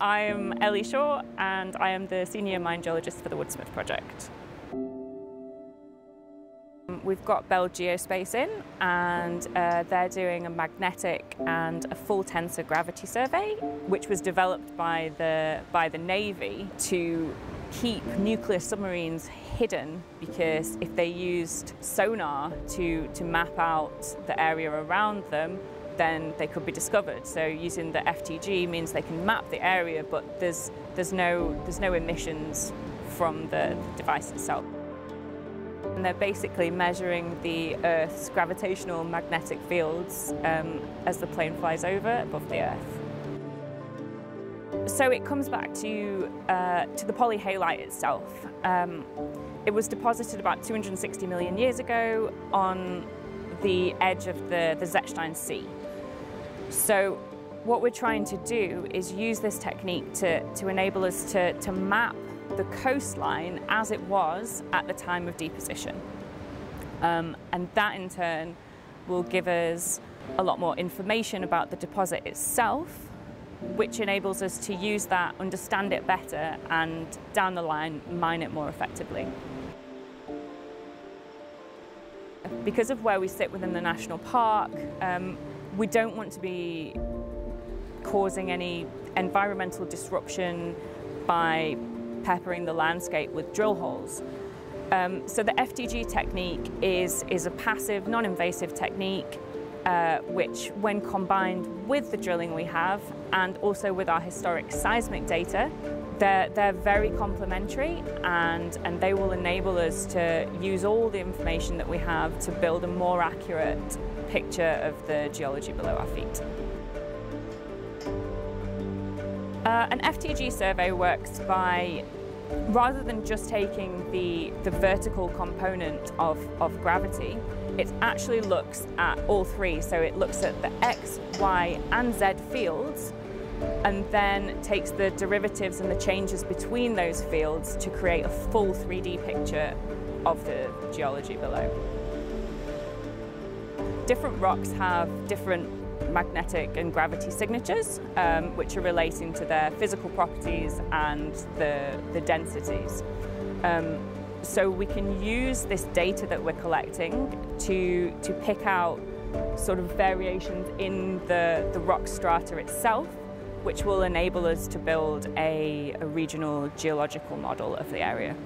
I'm Ellie Shaw and I am the Senior Mine Geologist for the Woodsmith Project. We've got Bell Geospace in and they're doing a magnetic and a full tensor gravity survey, which was developed by the Navy to keep nuclear submarines hidden, because if they used sonar to map out the area around them, then they could be discovered. So using the FTG means they can map the area, but there's no emissions from the device itself. And they're basically measuring the Earth's gravitational magnetic fields as the plane flies over above the Earth. So it comes back to the polyhalite itself. It was deposited about 260 million years ago on the edge of the Zechstein Sea. So what we're trying to do is use this technique to enable us to map the coastline as it was at the time of deposition. And that in turn will give us a lot more information about the deposit itself, which enables us to use that, understand it better, and down the line, mine it more effectively. Because of where we sit within the national park, we don't want to be causing any environmental disruption by peppering the landscape with drill holes. So the FTG technique is a passive, non-invasive technique, which when combined with the drilling we have and also with our historic seismic data, they're very complementary, and they will enable us to use all the information that we have to build a more accurate picture of the geology below our feet. An FTG survey works by, rather than just taking the vertical component of gravity, it actually looks at all three. So it looks at the X, Y and Z fields, and then takes the derivatives and the changes between those fields to create a full 3D picture of the geology below. Different rocks have different magnetic and gravity signatures, which are relating to their physical properties and the densities. So we can use this data that we're collecting to pick out sort of variations in the rock strata itself, which will enable us to build a regional geological model of the area.